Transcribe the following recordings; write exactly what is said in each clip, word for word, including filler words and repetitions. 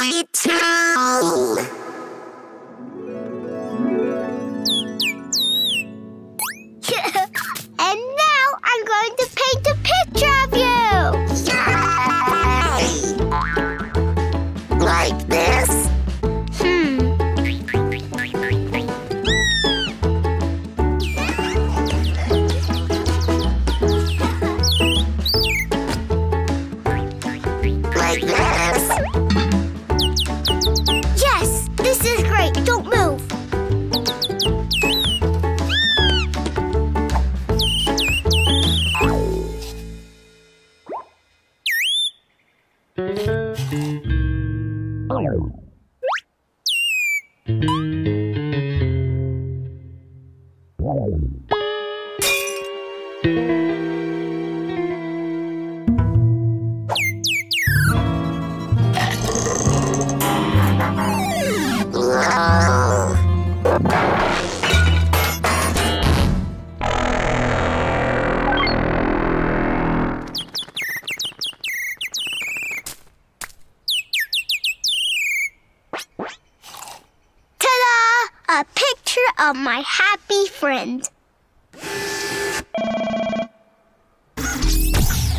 my towel. And now I'm going to paint a picture of you. Yay! Like this?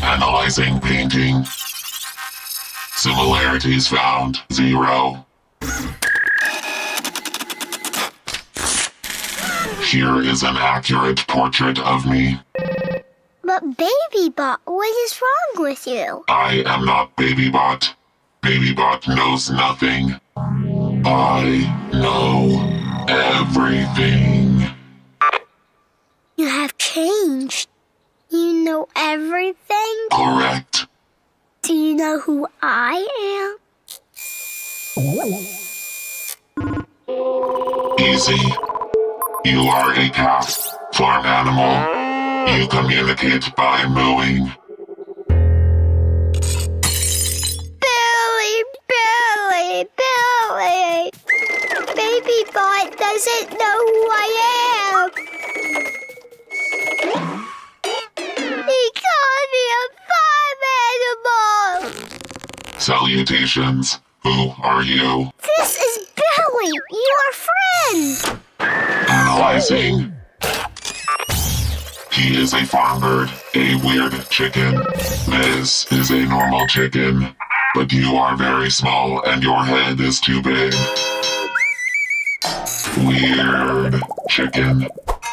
Analyzing painting. Similarities found, zero. Here is an accurate portrait of me. But Baby Bot, what is wrong with you? I am not Baby Bot. Baby Bot knows nothing. I know everything. You have changed. You know everything? Correct. Do you know who I am? Easy. You are a cat, farm animal. You communicate by mooing. Billy, Billy, Billy. Baby Bot doesn't know who I am. He called me a farm animal! Salutations. Who are you? This is Billy, your friend! Analyzing. He is a farm bird, a weird chicken. This is a normal chicken. But you are very small and your head is too big. Weird chicken.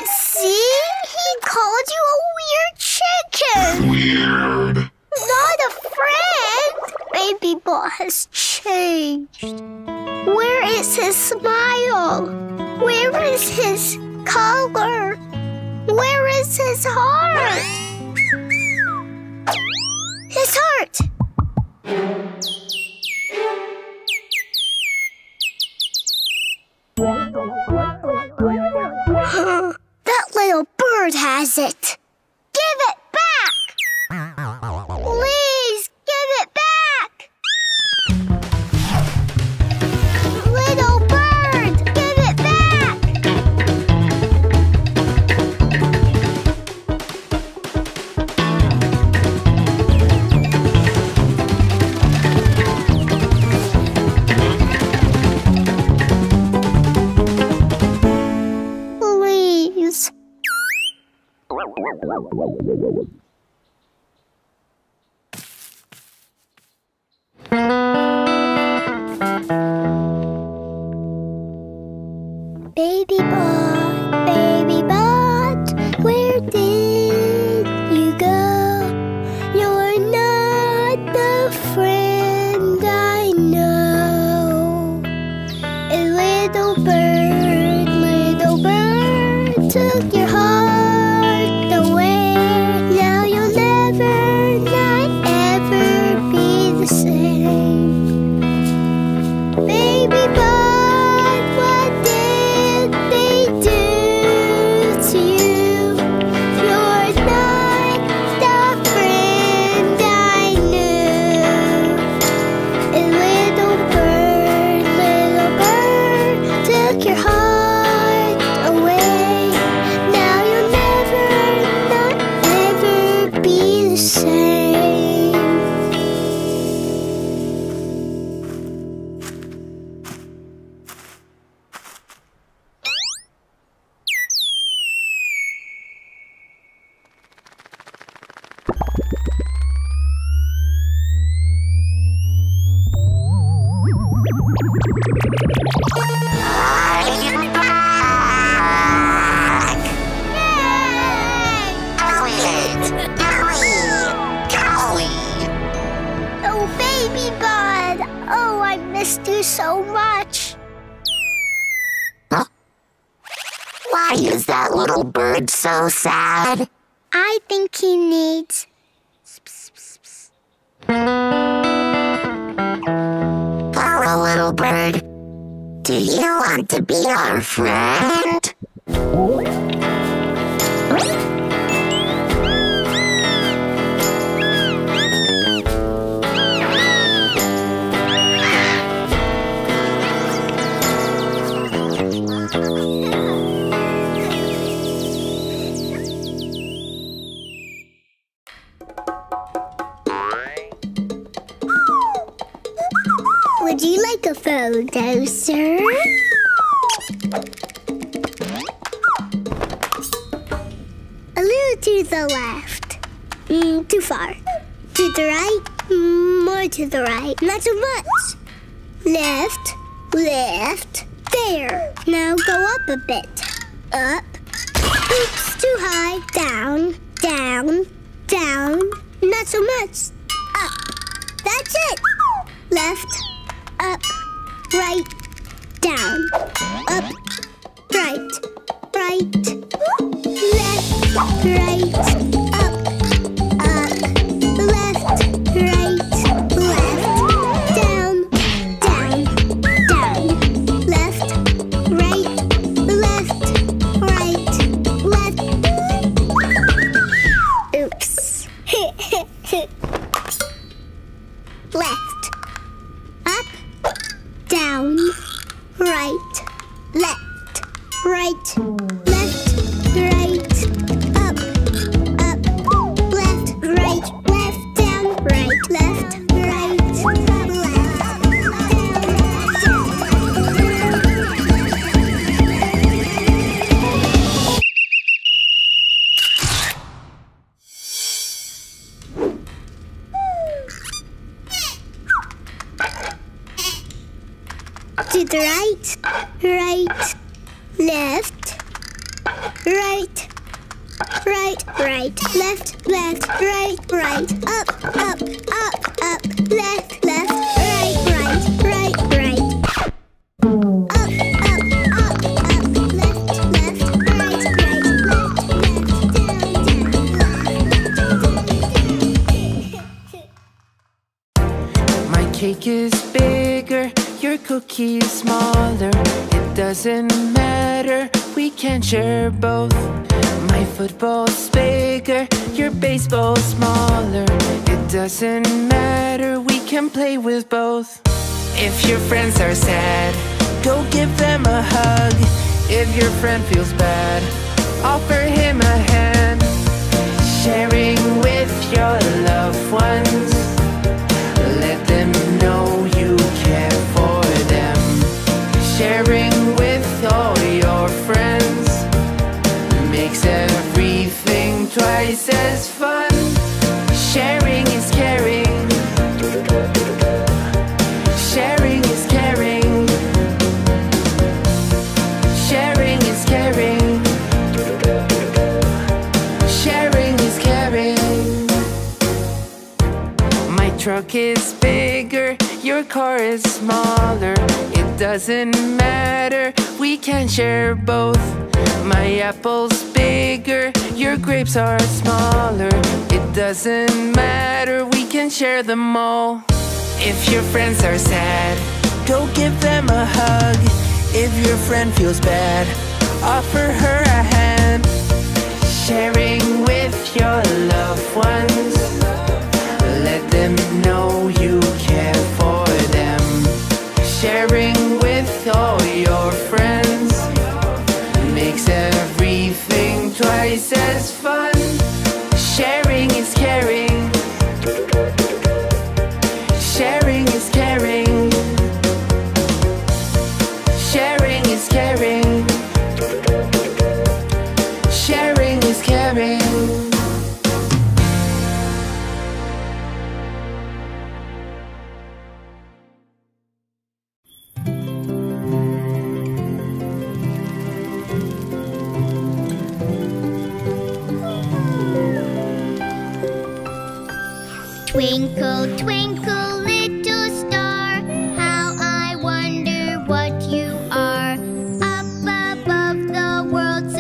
See? He called you a weird chicken! Weird! Not a friend! Baby Bot has changed. Where is his smile? Where is his color? Where is his heart? His heart! That little bird has it. Give it back! Please, give it back! Little bird, give it back! Please. Baby Bot, Baby Bot, where did you go? You're not the friend I know. A little bird, little bird, took your heart away. Now you'll never, not ever be the same. Baby Bot. Your Why is that little bird so sad? I think he needs... Hello, little bird. Do you want to be our friend? Would you like a photo, sir? A little to the left. Mm, too far. To the right. Mm, more to the right. Not so much. Left. Left. There. Now go up a bit. Up. Oops, too high. Down. Down. Down. Not so much. Up. That's it. Left. Up, right, down, up, right, right, left, right, up, up, left, right, left, down, down, down, left, right, left, right, left. Oops. Left. Down, right, left, right, left, right, up, up, left, right, left, down, right, left, right, left, left, down. To the right, right, left, right, right, right, left, left, right, right, up, up, up, up, left, left, right, right, right, right, up, up, up, up, left, left, right, right, left, left, down, down. My cake is bigger. Your cookie is smaller, it doesn't matter, we can share both. My football's bigger, your baseball's smaller, it doesn't matter, we can play with both. If your friends are sad, go give them a hug. If your friend feels bad, offer him a hand. Sharing with your loved ones, let them know you care for them. Sharing with all your friends makes everything twice as fun. Sharing is caring. Sharing is caring. Sharing is caring. Sharing is caring. My truck is bigger, your car is smaller, it doesn't matter, we can share both. My apple's bigger, your grapes are smaller, it doesn't matter, we can share them all. If your friends are sad, go give them a hug. If your friend feels bad, offer her a hand. Sharing with your loved ones, let them know you care for them. Sharing with all your friends makes everything twice as fun. Sharing is caring. Sharing is caring. Sharing is caring. Sharing is caring. Twinkle, twinkle, little star, how I wonder what you are. Up above the world.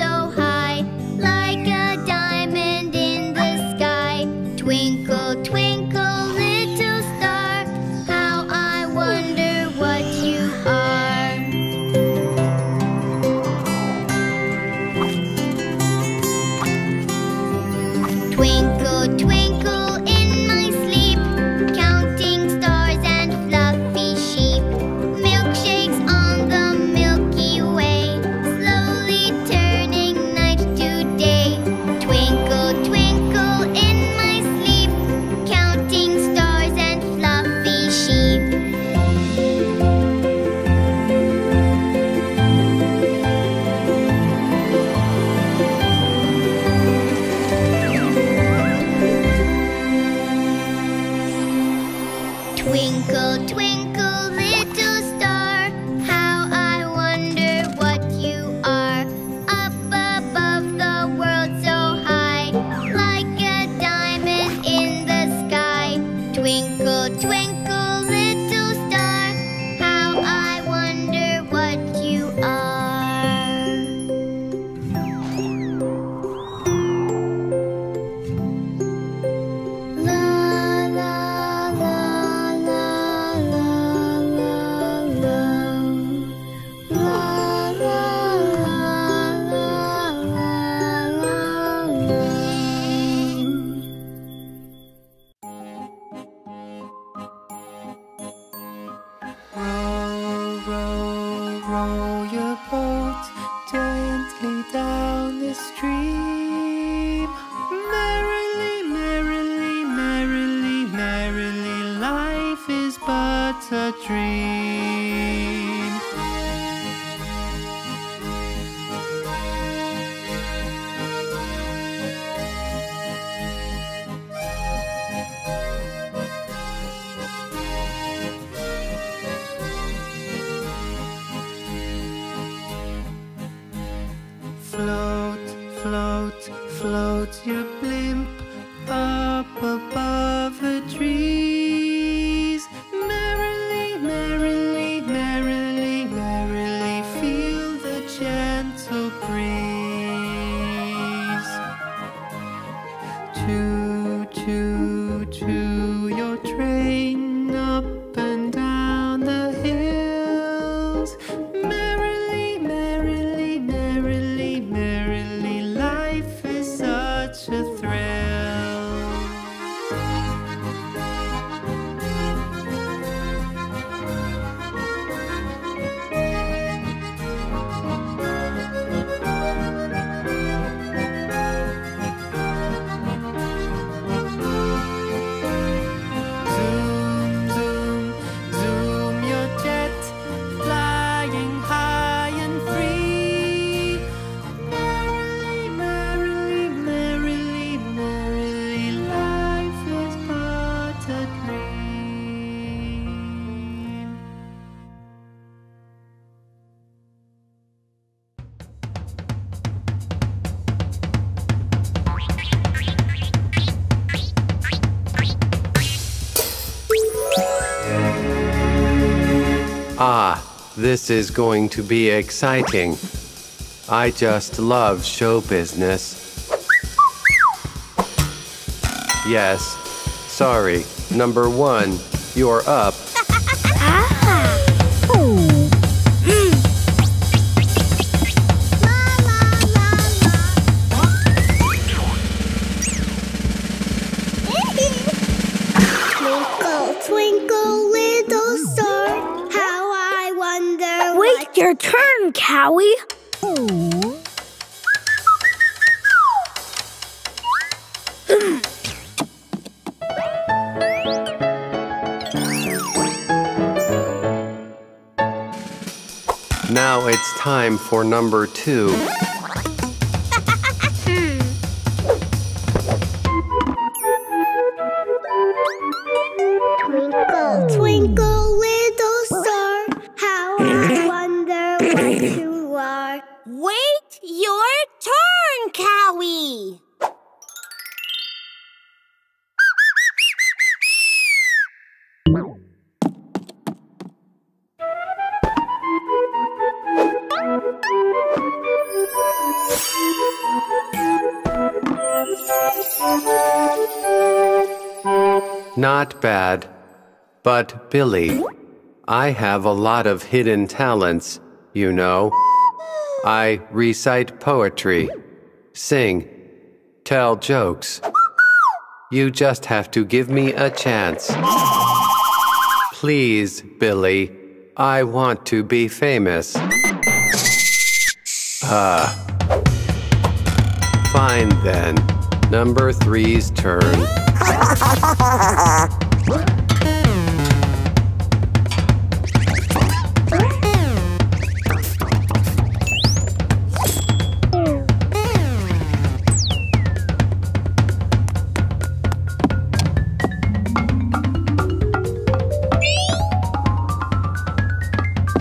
your boat gently down the stream. Merrily, merrily, merrily, merrily, life is but a dream. Float your blimp up above the trees. Merrily, merrily, merrily, merrily, feel the gentle breeze. Choo, choo, choo, your train up and down the hills. Merrily, merrily, merrily, merrily, life such a thrill. Ah, this is going to be exciting. I just love show business. Yes. Sorry. Number one, you're up. Your turn, Cowie. Now it's time for number two. Not bad, but Billy, I have a lot of hidden talents, you know. I recite poetry, sing, tell jokes. You just have to give me a chance. Please, Billy, I want to be famous. Uh, fine then, number three's turn.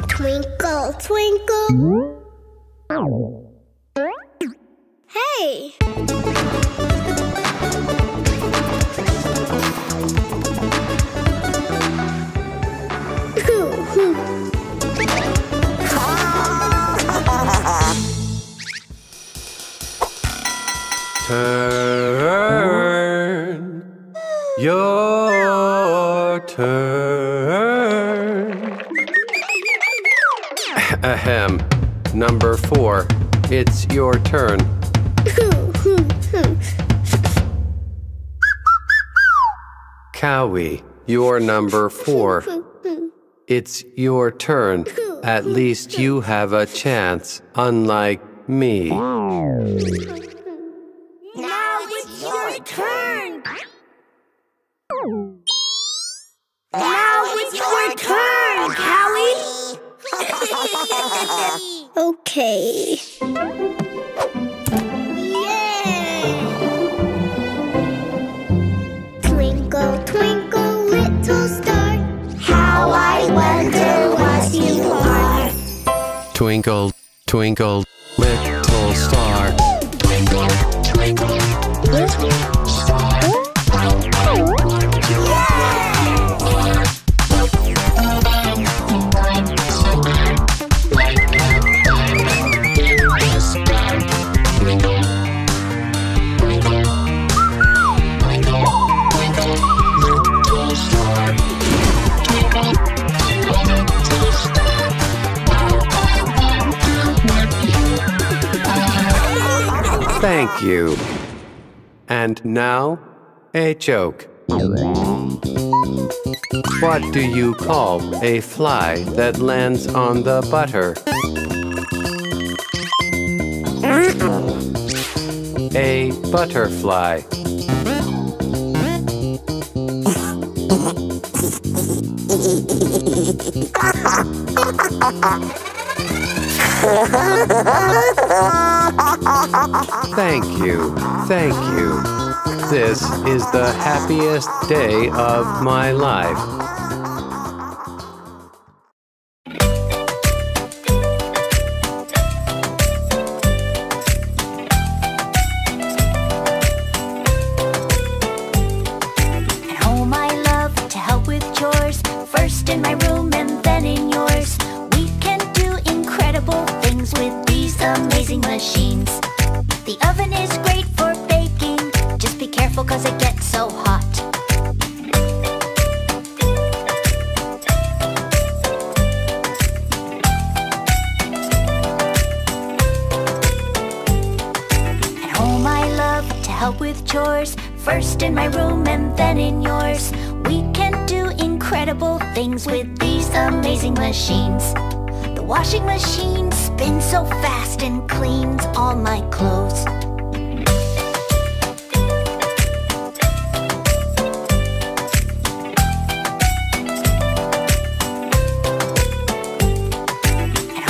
Twinkle, twinkle. Hey! Turn, your turn. Ahem. Number four, it's your turn. Cowie, you're number four. It's your turn. At least you have a chance, unlike me. Now it's your turn! Now it's your turn, Howie! Okay. Yay! Twinkle, twinkle, little star, how I wonder what you are. Twinkle, twinkle, little star, twinkle, twinkle, little star. Thank you. And now, a joke. What do you call a fly that lands on the butter? A butterfly. Thank you, thank you. This is the happiest day of my life. At home I love to help with chores, first in my room and then in yours. We can do incredible things with these amazing machines. The oven is great for baking, just be careful cause it gets so hot. At home I love to help with chores, first in my room and then in yours. We can do incredible things with these amazing machines. The washing machine spins so fast and cleans all my clothes. At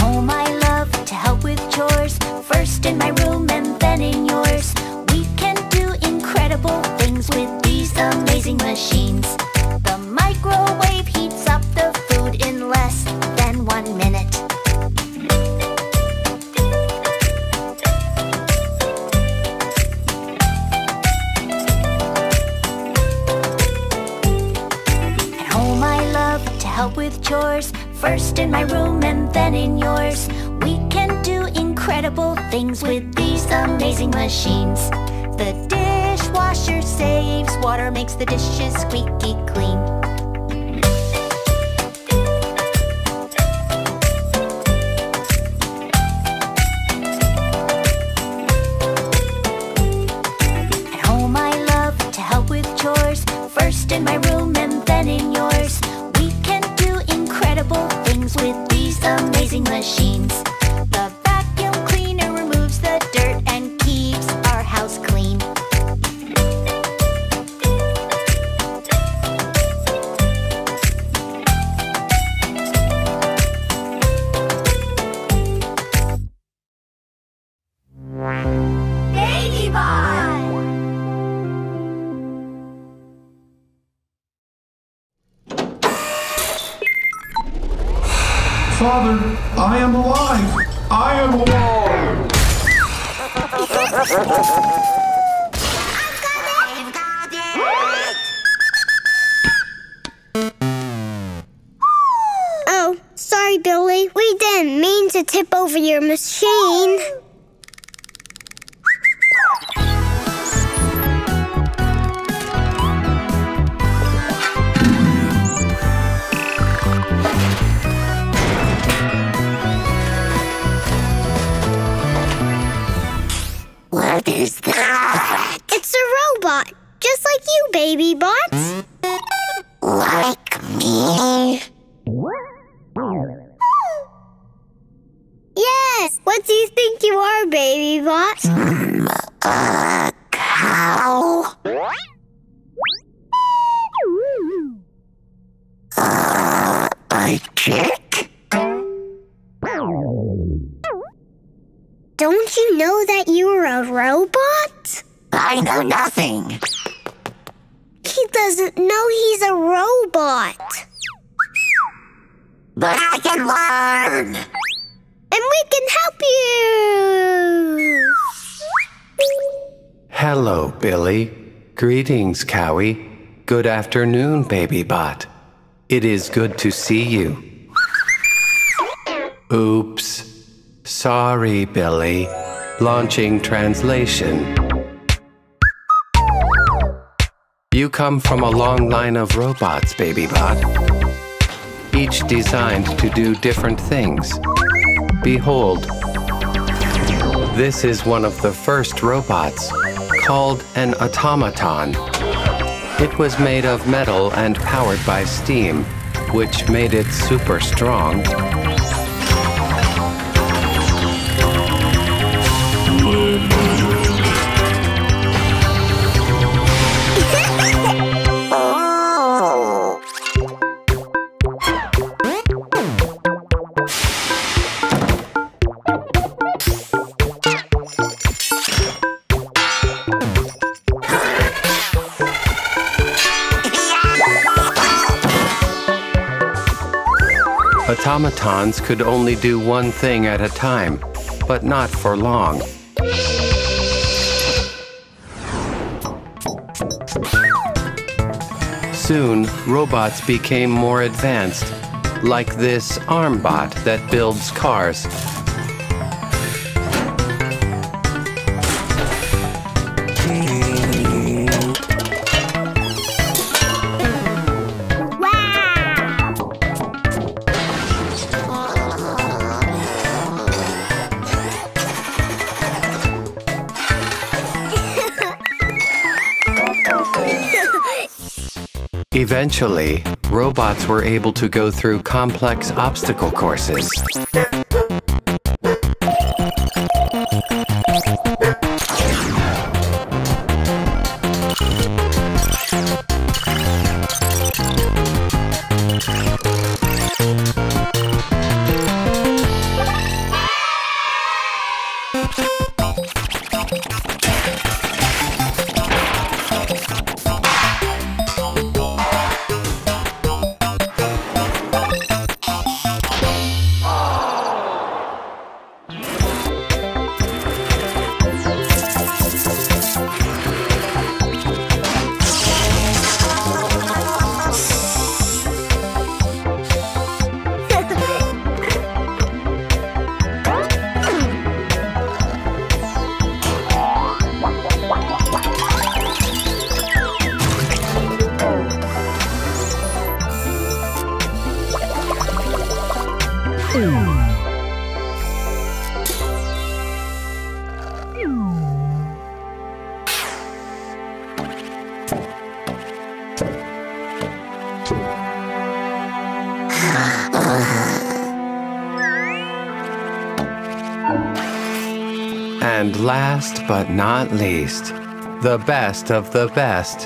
home I love to help with chores, first in my room and then in yours. We can do incredible things with these amazing machines. The microwave heats up the food in less than one minute. With chores, first in my room and then in yours. We can do incredible things with these amazing machines. The dishwasher saves water, makes the dishes squeaky clean. At home I love to help with chores, first in my room and then in yours. Things with these amazing machines. The vacuum cleaner removes the dirt and keeps our house clean. Baby Bot! Father, I am alive! I am alive! I've got it! Oh, sorry, Billy. We didn't mean to tip over your machine. What is that? It's a robot, just like you, Baby Bot. Like me? Yes, what do you think you are, Baby Bot? Um, a cow? Uh, a chick? Don't you know that you are a robot? I know nothing. He doesn't know he's a robot. But I can learn! And we can help you! Hello, Billy. Greetings, Cowie. Good afternoon, Baby Bot. It is good to see you. Oops. Sorry, Billy. Launching translation. You come from a long line of robots, Baby Bot. Each designed to do different things. Behold, this is one of the first robots, called an automaton. It was made of metal and powered by steam, which made it super strong. Automatons could only do one thing at a time, but not for long. Soon, robots became more advanced, like this ArmBot that builds cars. Eventually, robots were able to go through complex obstacle courses. And last but not least, the best of the best,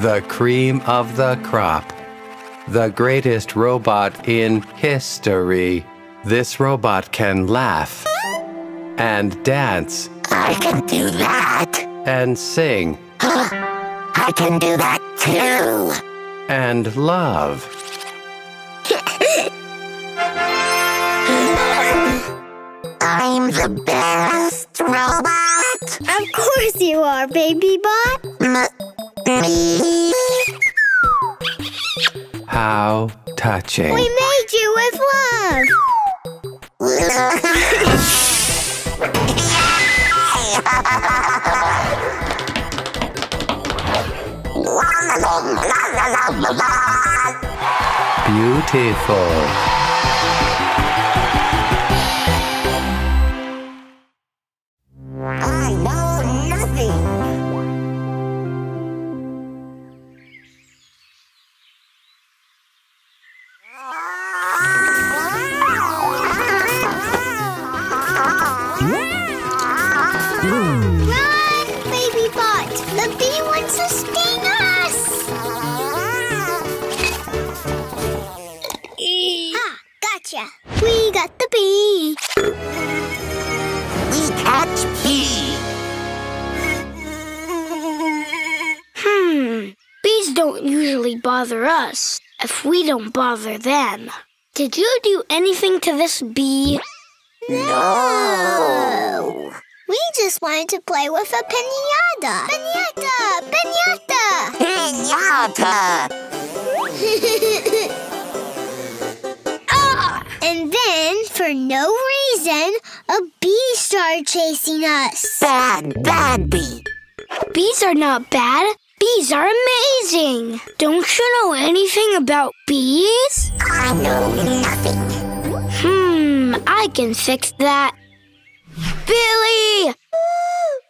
the cream of the crop, the greatest robot in history. This robot can laugh and dance. I can do that. And sing. Huh? I can do that too. And love. I'm the best robot. Of course you are, Baby Bot. M- me? How touching. We made you with love. Beautiful. Run, Baby Bot! The bee wants to sting us! Ah, gotcha! We got the bee! We catch bee! Hmm, bees don't usually bother us if we don't bother them. Did you do anything to this bee? No! We just wanted to play with a piñata. Piñata! Piñata! Piñata! Ah! And then, for no reason, a bee started chasing us. Bad, bad bee. Bees are not bad. Bees are amazing. Don't you know anything about bees? I know nothing. Hmm, I can fix that. Billy!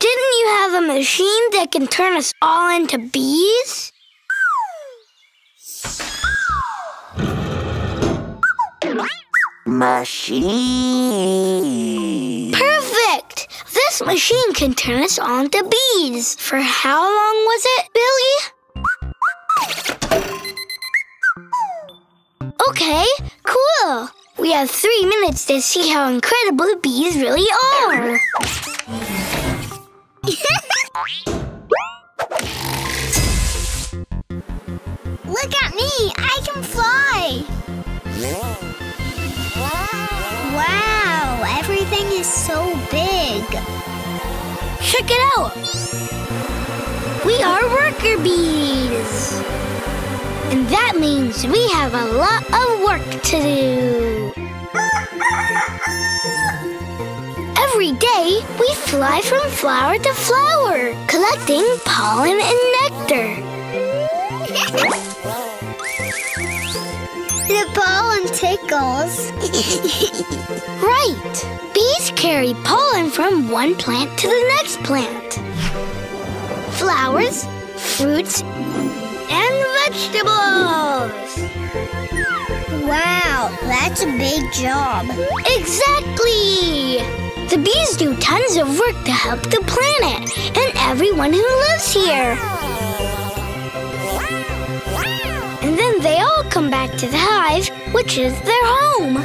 Didn't you have a machine that can turn us all into bees? Machine! Perfect! This machine can turn us all into bees. For how long was it, Billy? Okay, cool. We have three minutes to see how incredible bees really are. Look at me! I can fly! Wow! Everything is so big! Check it out! We are worker bees! And that means we have a lot of work to do. Every day, we fly from flower to flower, collecting pollen and nectar. The pollen tickles. Right. Bees carry pollen from one plant to the next plant. Flowers, fruits, and vegetables! Wow, that's a big job. Exactly! The bees do tons of work to help the planet and everyone who lives here. And then they all come back to the hive, which is their home.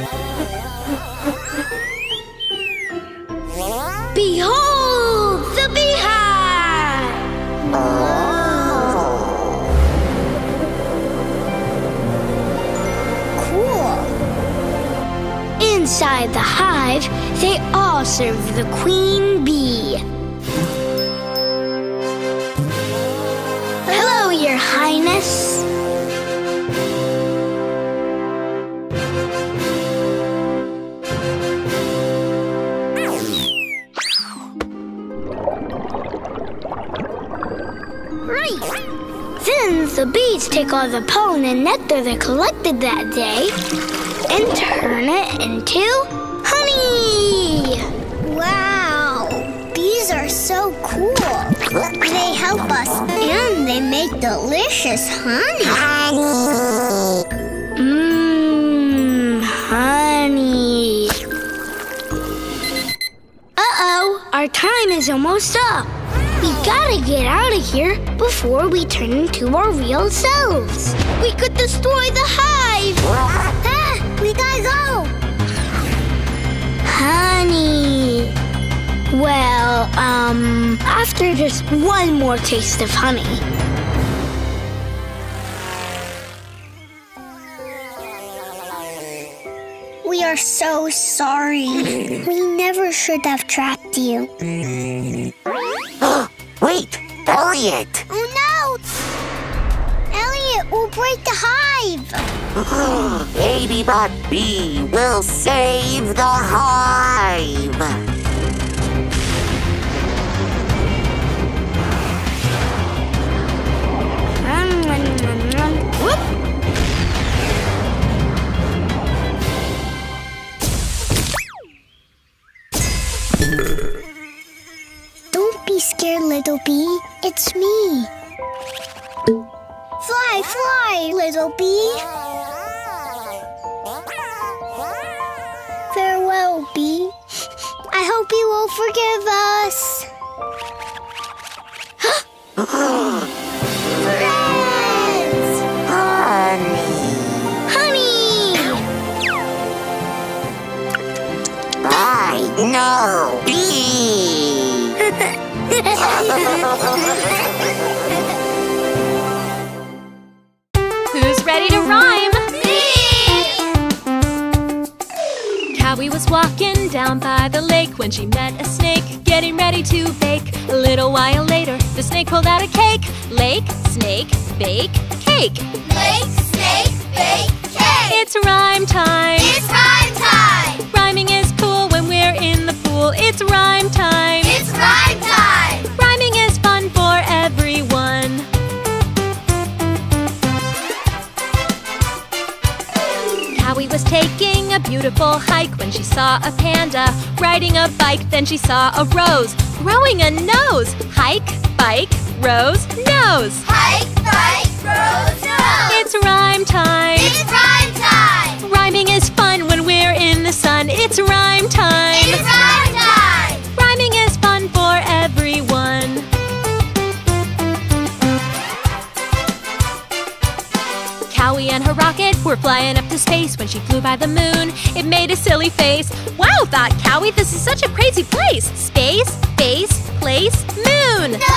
Behold the beehive! Oh. Inside the hive, they all serve the queen bee. Hello, Your Highness. Right. Then the bees take all the pollen and nectar they collected that day and turn it into honey! Wow! Bees are so cool! They help us and they make delicious honey! Honey! Mmm, honey! Uh-oh! Our time is almost up! We gotta get out of here before we turn into our real selves! We could destroy the hive! We gotta go! Honey! Well, um, after just one more taste of honey. We are so sorry. We never should have trapped you. Wait! Elliot! Oh no! Elliot will break the hive! Baby Bot Bee will save the hive! Um, um, um, whoop. Don't be scared, little bee. It's me. Fly, fly, little bee! Farewell, bee. I hope hope you will forgive us. Friends! Honey! Honey! I know bee! Who's ready to rhyme? Howie was walking down by the lake when she met a snake getting ready to bake. A little while later, the snake pulled out a cake. Lake, snake, bake, cake. Lake, snake, bake, cake. It's rhyme time. It's rhyme time. Rhyming is cool when we're in the pool. It's rhyme time. It's rhyme time. Rhyming is fun for everyone. Howie was taking a beautiful hike when she saw a panda riding a bike. Then she saw a rose growing a nose. Hike, bike, rose, nose. Hike, bike, rose, nose. It's rhyme time. It's rhyme time. Rhyming is fun when we're in the sun. It's rhyme time. It's rhyme time. Rhyming is fun for everyone. Howie and her rocket were flying up to space when she flew by the moon. It made a silly face. Wow, thought Howie, this is such a crazy place. Space, base, place, moon. No!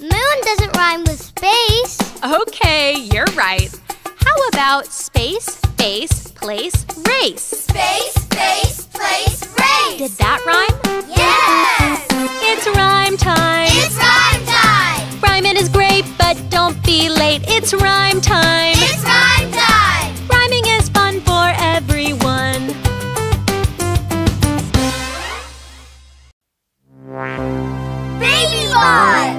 Moon doesn't rhyme with space. Okay, you're right. How about space, base, place, race? Space, base, place, race. Did that rhyme? Yes! It's rhyme time. It's rhyme time. Rhyming is great, but don't be late. It's rhyme time. It's rhyme time. Rhyming is fun for everyone. Baby Bot!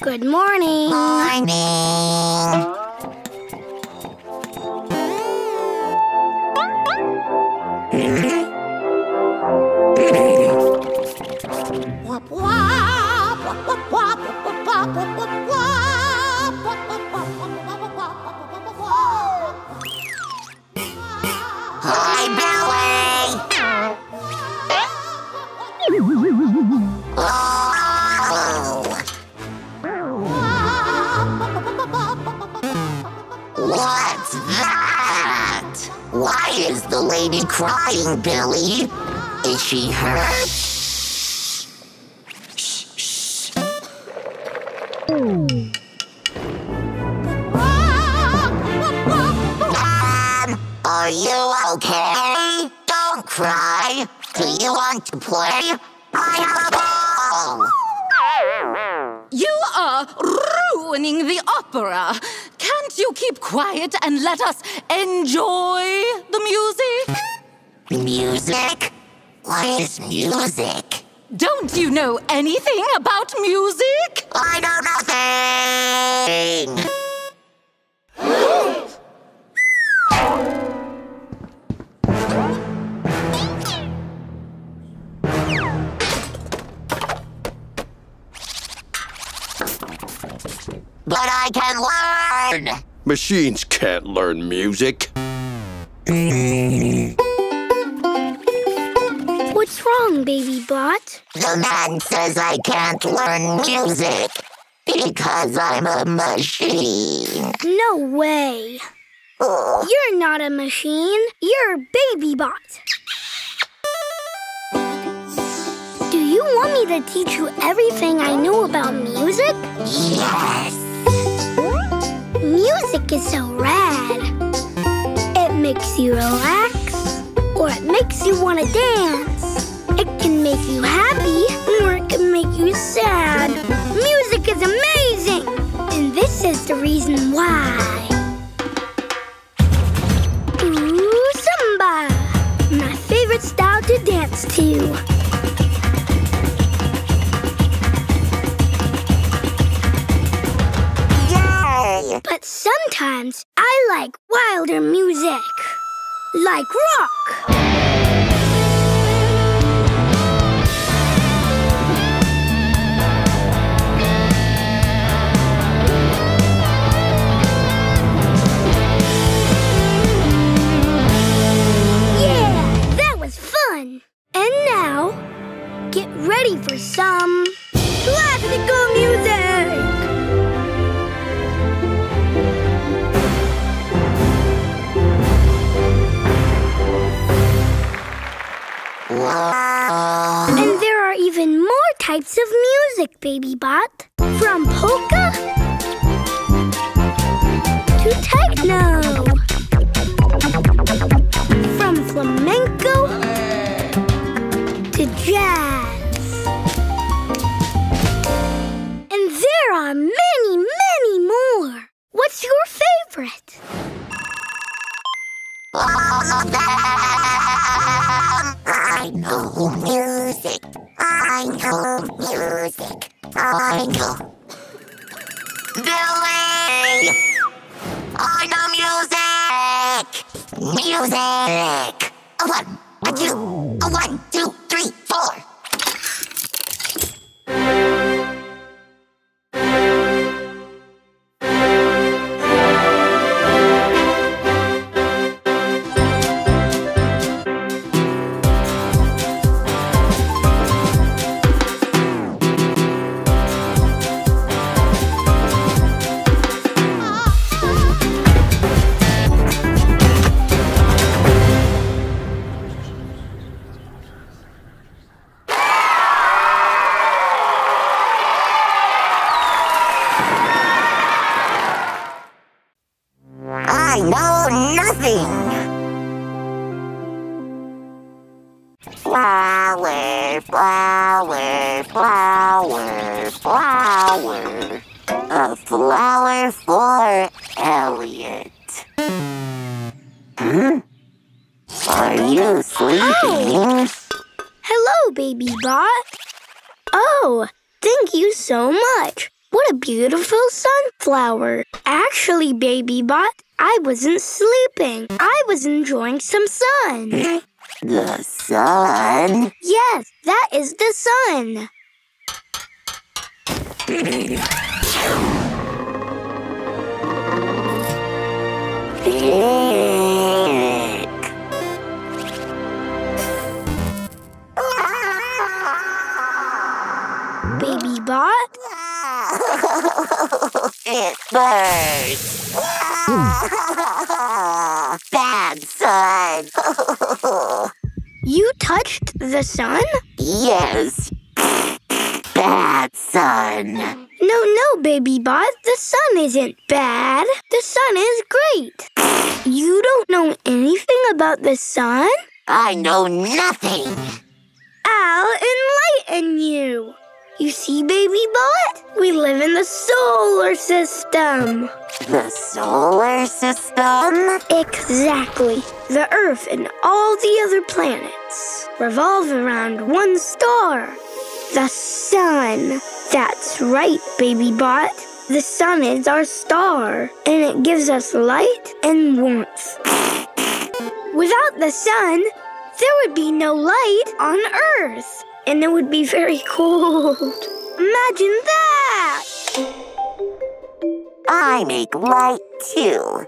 Good morning. Morning. Hi, Billy. Oh. What's that? Why is the lady crying, Billy? Is she hurt? To play, I have a ball! You are ruining the opera! Can't you keep quiet and let us enjoy the music? Music? What is music? Don't you know anything about music? I know nothing! But I can learn! Machines can't learn music. What's wrong, Baby Bot? The man says I can't learn music because I'm a machine. No way. Oh. You're not a machine. You're a Baby Bot. Do you want me to teach you everything I know about music? Yes! Music is so rad. It makes you relax, or it makes you want to dance. It can make you happy, or it can make you sad. Music is amazing, and this is the reason why. Ooh, samba! My favorite style to dance to. But sometimes I like wilder music, like rock. types of music, Baby Bot. From polka to techno. From flamenco to jazz. And there are many, many more. What's your favorite? I know music. I know music. I know. Billy! I know music! Music! A one, a two, a one, two, three, four. Beautiful sunflower. Actually, Baby Bot, I wasn't sleeping. I was enjoying some sun. The sun? Yes, that is the sun. Baby Bot? It burns. Bad sun. You touched the sun? Yes. Bad sun. No, no, Baby Bot. The sun isn't bad. The sun is great. You don't know anything about the sun? I know nothing. I'll enlighten you. You see, Baby Bot? We live in the solar system. The solar system? Exactly. The Earth and all the other planets revolve around one star, the sun. That's right, Baby Bot. The sun is our star, and it gives us light and warmth. Without the sun, there would be no light on Earth. And it would be very cold. Imagine that! I make light, too.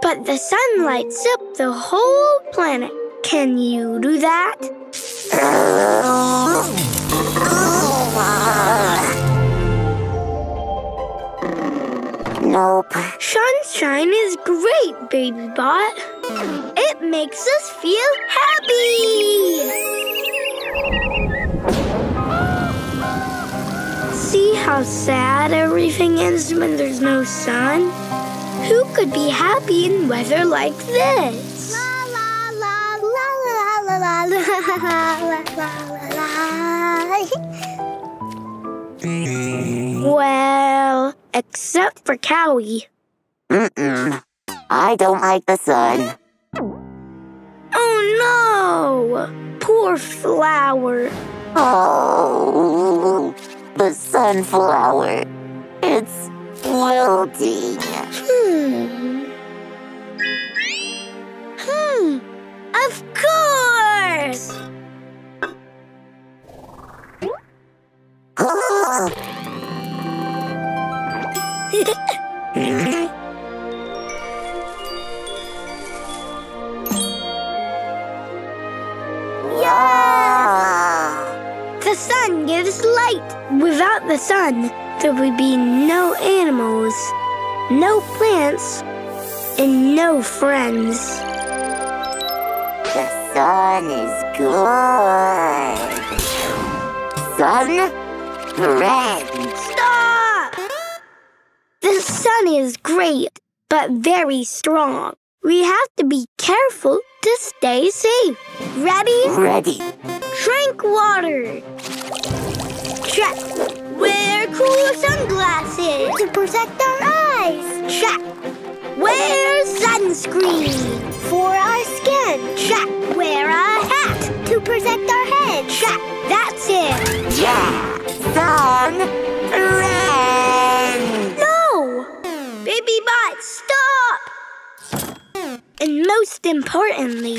But the sun lights up the whole planet. Can you do that? Nope. Sunshine is great, Baby Bot. It makes us feel happy! See how sad everything is when there's no sun? Who could be happy in weather like this? La la la la la la la la la la. Well, except for Cowie. Mm-mm. I don't like the sun. Oh no! Poor flower. Oh. The sunflower. It's wilting. Hmm. Hmm. Of course! Yeah! The sun gives light. Without the sun, there would be no animals, no plants, and no friends. The sun is good. Sun correct. Stop! The sun is great, but very strong. We have to be careful to stay safe. Ready? Ready. Drink water. Check. Wear cool sunglasses to protect our eyes. Check. Wear sunscreen for our skin. Check. Wear a hat to protect our head. Check. That's it. Yeah. Sun. Run. No. Baby Bot, stop. And most importantly,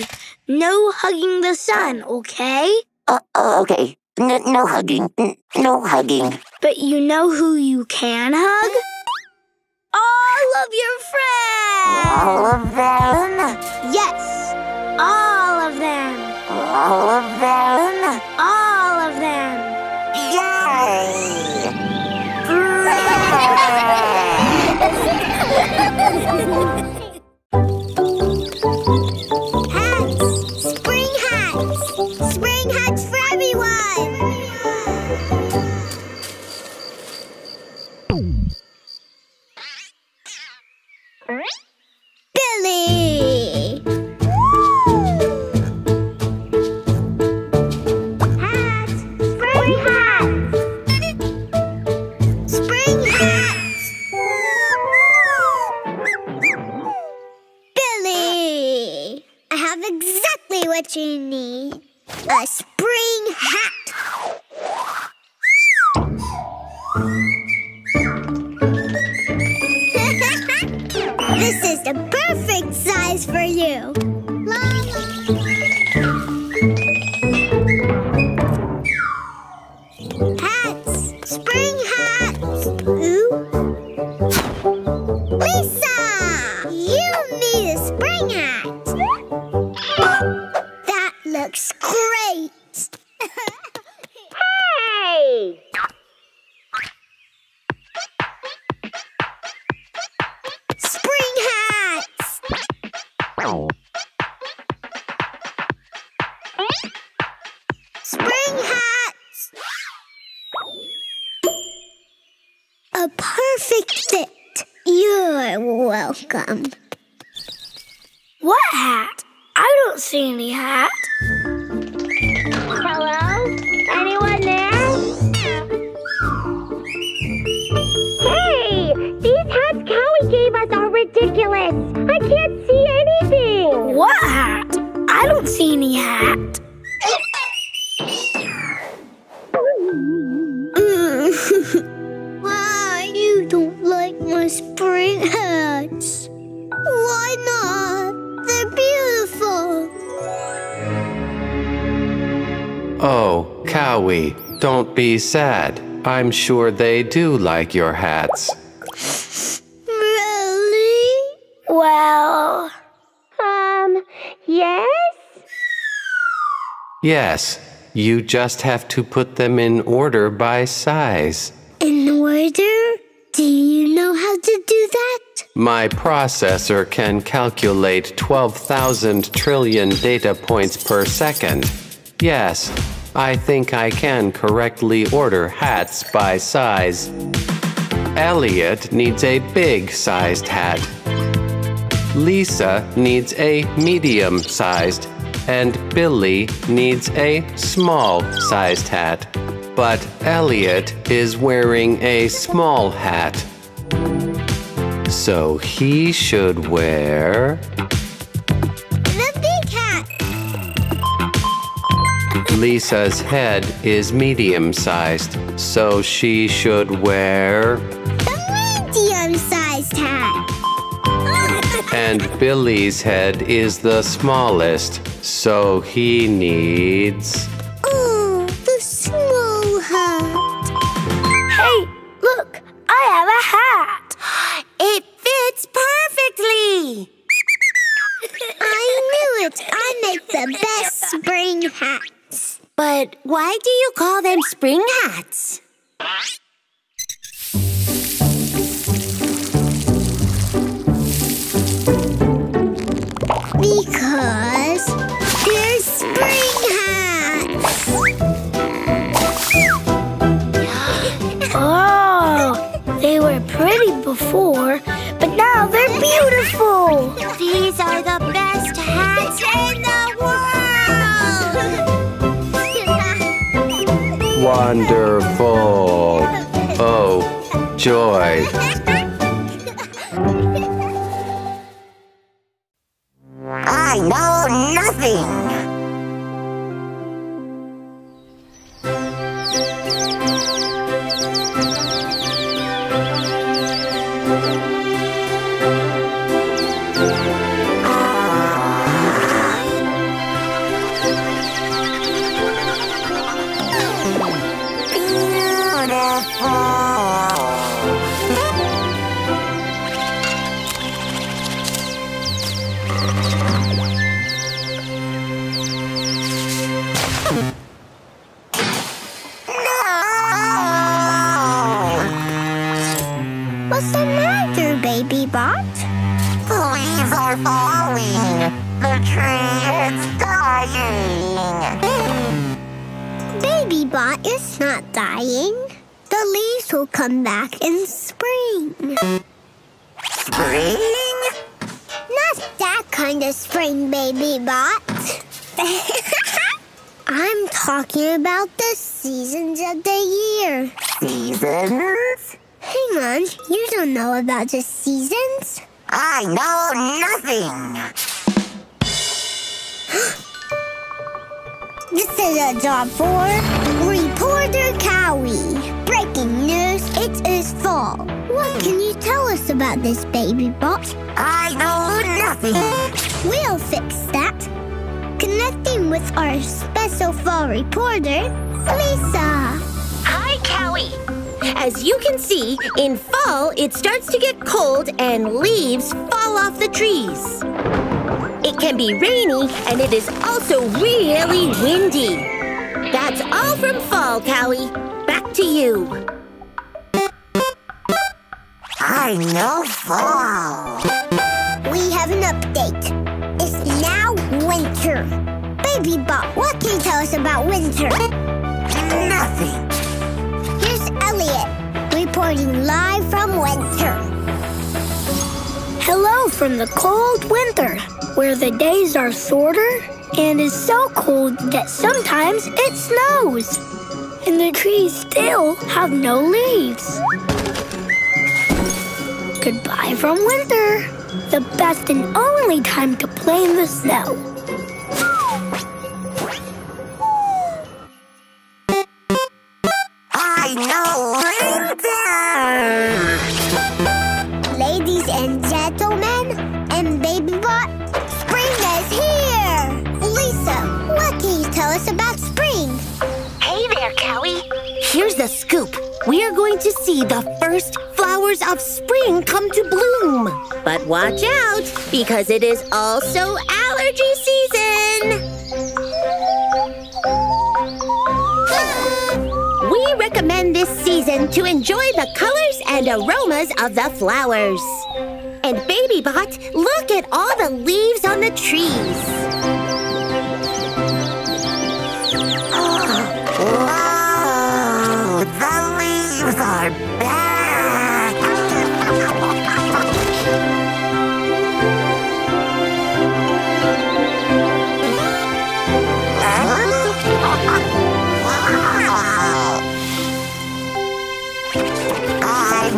no hugging the sun, okay? Uh, uh, okay. No, no hugging. No hugging. But you know who you can hug? All of your friends! All of them? Yes, all of them. All of them? All of them. Yay! Hats! Spring hats! Spring hats for everyone! Billy! Hats! Spring hats! Spring hats! Billy! I have exactly what you need. A spring hat! This is the perfect size for you. La, la, la. Hats, spring hats. Ooh. Lisa, you need a spring hat. That looks great. Hey! Spring hats! A perfect fit. You're welcome. What hat? I don't see any hat. Hello? Anyone there? Hey! These hats Cowie gave us are ridiculous. I can't see anything. What hat? I don't see any hat. Why you don't like my spring hats? Why not? They're beautiful. Oh, Cowie, don't be sad. I'm sure they do like your hats. Really? Well, um, yes? Yes. You just have to put them in order by size. In order? Do you know how to do that? My processor can calculate twelve thousand trillion data points per second. Yes, I think I can correctly order hats by size. Elliot needs a big-sized hat. Lisa needs a medium-sized hat. And Billy needs a small-sized hat. But Elliot is wearing a small hat. So he should wear... the big hat! Lisa's head is medium-sized, so she should wear... the medium-sized hat! And Billy's head is the smallest, so he needs... oh, the small hat. Hey, look, I have a hat. It fits perfectly. I knew it. I make the best spring hats. But why do you call them spring hats? Because they're spring hats. beautiful! These are the best hats in the world! Wonderful! Oh, joy! I know nothing! Baby Bot? Leaves are falling. The tree is dying. Baby Bot is not dying. The leaves will come back in spring. Spring? Not that kind of spring, Baby Bot. I'm talking about the seasons of the year. Seasons? Hang on, you don't know about the seasons? I know nothing! This is a job for Reporter Cowie. Breaking news, it is fall. What can you tell us about this, Baby Bot? I know nothing! We'll fix that. Connecting with our special fall reporter, Lisa. Hi, Cowie. As you can see, in fall, it starts to get cold and leaves fall off the trees. It can be rainy, and it is also really windy. That's all from fall, Cowie. Back to you. I know fall. We have an update. It's now winter. Baby Bot, what can you tell us about winter? Nothing. Elliot, reporting live from winter. Hello from the cold winter, where the days are shorter and is so cold that sometimes it snows. And the trees still have no leaves. Goodbye from winter, the best and only time to play in the snow. Here's the scoop. We are going to see the first flowers of spring come to bloom. But watch out, because it is also allergy season. We recommend this season to enjoy the colors and aromas of the flowers. And Baby Bot, look at all the leaves on the trees. Are back. I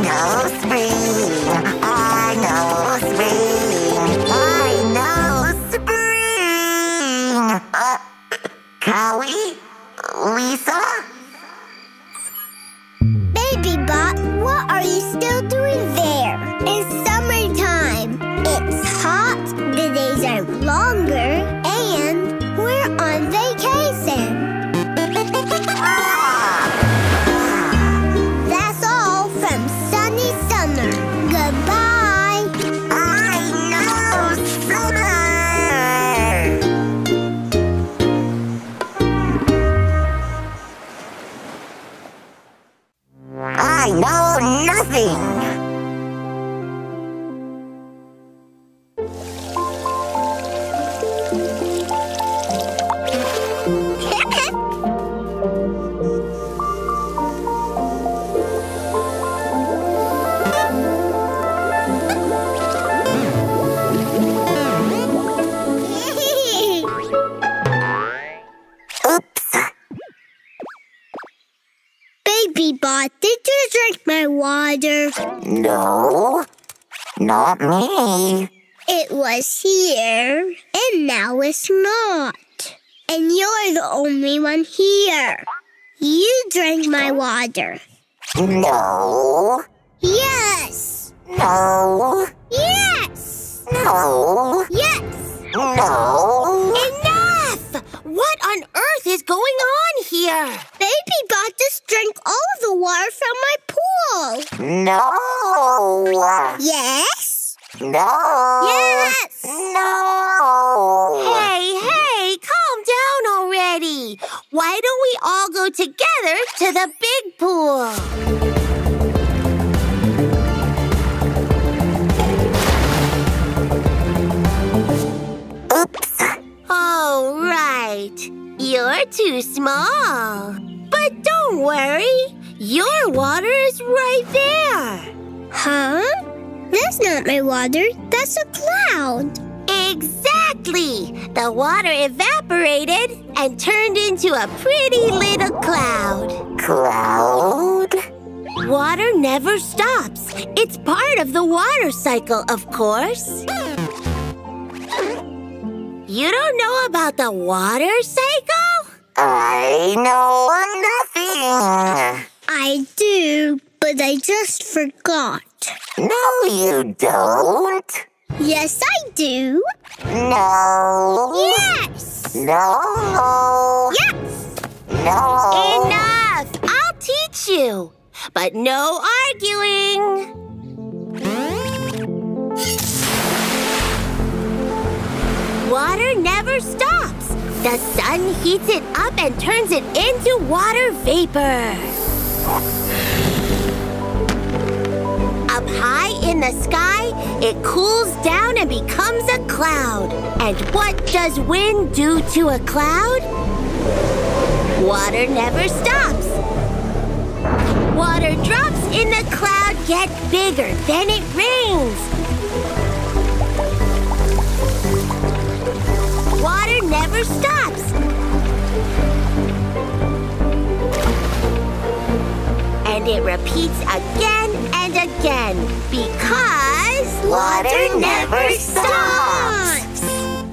know spring. I know spring. I know spring. drink my water? No, not me. It was here, and now it's not. And you're the only one here. You drank my water. No. Yes. No. Yes. No. Yes. No. Enough! What on earth is going on here? Baby Bot just drank all the water from my pool. No. Yes. No. Yes. No. Hey, hey, calm down already. Why don't we all go together to the big pool? Oh, right. You're too small. But don't worry. Your water is right there. Huh? That's not my water. That's a cloud. Exactly. The water evaporated and turned into a pretty little cloud. Cloud? Water never stops. It's part of the water cycle, of course. You don't know about the water cycle? I know nothing. I do, but I just forgot. No, you don't. Yes, I do. No. Yes. No. Yes. No. Enough. I'll teach you, but no arguing. Water never stops. The sun heats it up and turns it into water vapor. Up high in the sky, it cools down and becomes a cloud. And what does wind do to a cloud? Water never stops. Water drops in the cloud get bigger, then it rains. Water never stops. And it repeats again and again because water never stops.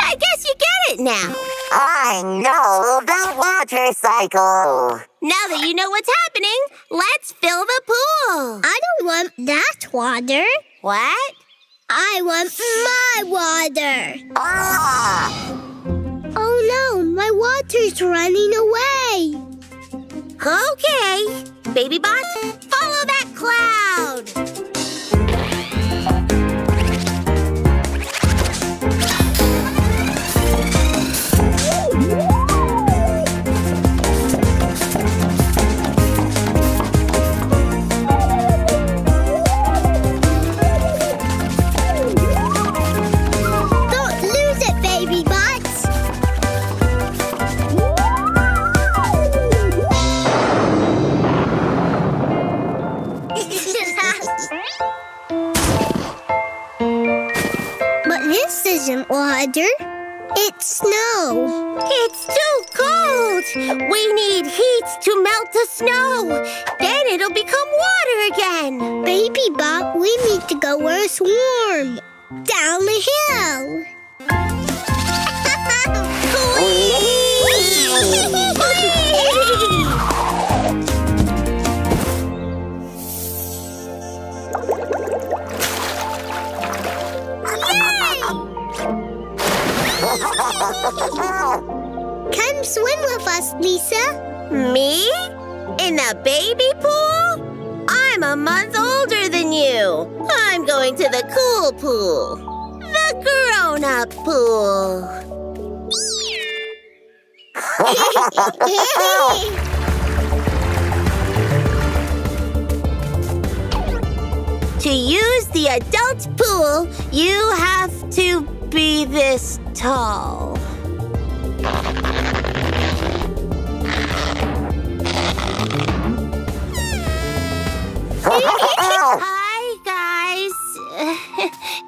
I guess you get it now. I know the water cycle. Now that you know what's happening, let's fill the pool. I don't want that water. What? I want my water. Ah! Oh no, my water's running away. Okay, Baby Bot, follow that cloud. It isn't water. It's snow. It's too cold. We need heat to melt the snow. Then it'll become water again. Baby Bot, we need to go where it's warm. Down the hill. Come swim with us, Lisa. Me? In the baby pool? I'm a month older than you. I'm going to the cool pool. The grown-up pool. To use the adult pool, you have to be this tall. Hi, guys.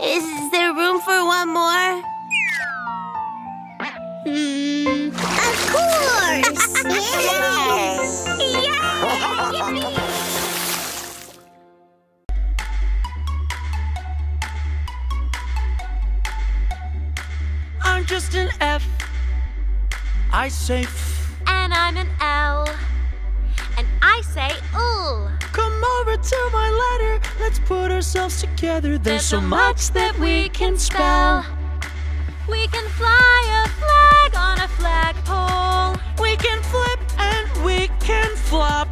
Is there room for one more? Mm, of course. Yes. Yay! Yippee! I'm just an F. I say F. And I'm an L. And I say ooh. Come over to my letter. Let's put ourselves together. There's, There's so much that we can spell. We can fly a flag on a flagpole. We can flip and we can flop.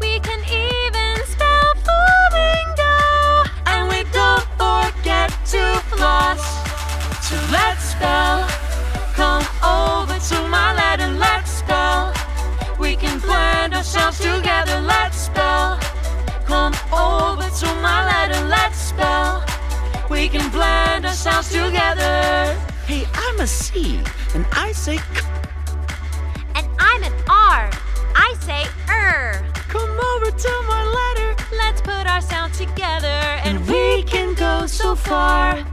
We can even spell flamingo. And we don't forget to floss. So let's spell. Come over to my letter, let's spell. We can blend ourselves together, let's spell. Come over to my letter, let's spell. We can blend ourselves together. Hey, I'm a C, and I say C. And I'm an R, I say er. Come over to my letter. Let's put ourselves together, and, and we can go so far.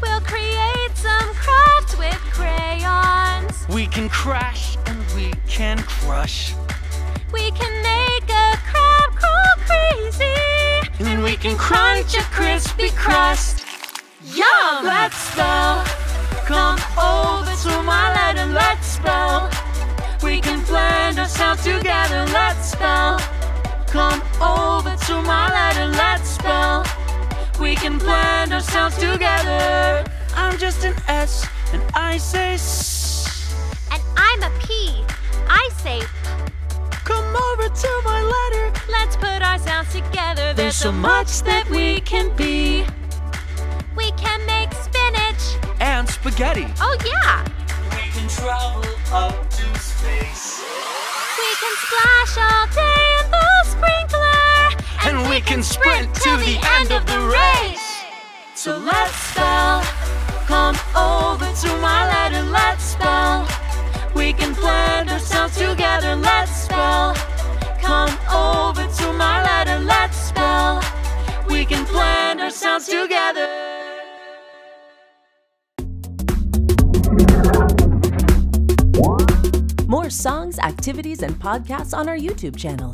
We'll create some crafts with crayons. We can crash and we can crush. We can make a crab crawl crazy. And, and we can crunch a crispy crust. Yum! Let's spell. Come over to my letter, let's spell. We can blend ourselves together, let's spell. Come over to my letter, let's spell. We can blend ourselves together. I'm just an S, and I say S. And I'm a P, I say P. Come over to my letter. Let's put ourselves together. There's, There's so much that we can be. We can make spinach. And spaghetti. Oh yeah. We can travel up to space. We can splash all day in the sprinkler. And, and we, we can sprint, sprint to the end of the race. So let's spell. Come over to my letter, let's spell. We can blend ourselves together, let's spell. Come over to my letter, let's spell. We can blend ourselves together. More songs, activities, and podcasts on our YouTube channel.